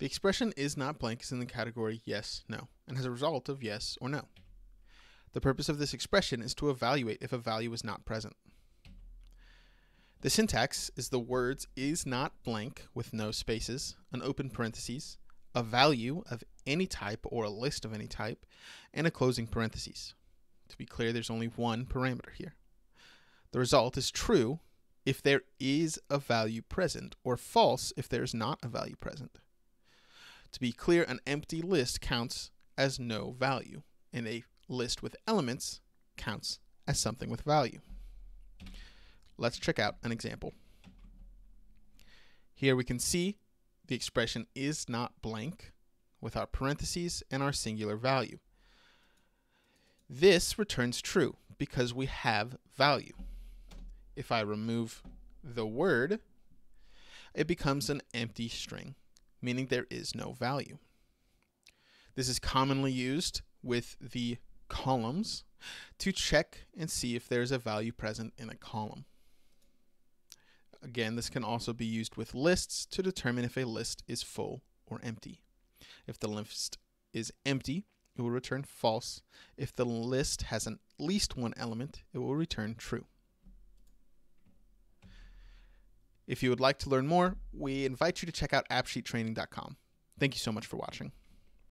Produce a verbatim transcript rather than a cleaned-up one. The expression is not blank is in the category yes, no, and has a result of yes or no. The purpose of this expression is to evaluate if a value is not present. The syntax is the words is not blank with no spaces, an open parentheses, a value of any type or a list of any type, and a closing parentheses. To be clear, there's only one parameter here. The result is true if there is a value present, or false if there is not a value present. To be clear, an empty list counts as no value, and a list with elements counts as something with value. Let's check out an example. Here we can see the expression is not blank with our parentheses and our singular value. This returns true because we have value. If I remove the word, it becomes an empty string, meaning there is no value. This is commonly used with the columns to check and see if there is a value present in a column. Again, this can also be used with lists to determine if a list is full or empty. If the list is empty, it will return false. If the list has at least one element, it will return true. If you would like to learn more, we invite you to check out app sheet training dot com. Thank you so much for watching.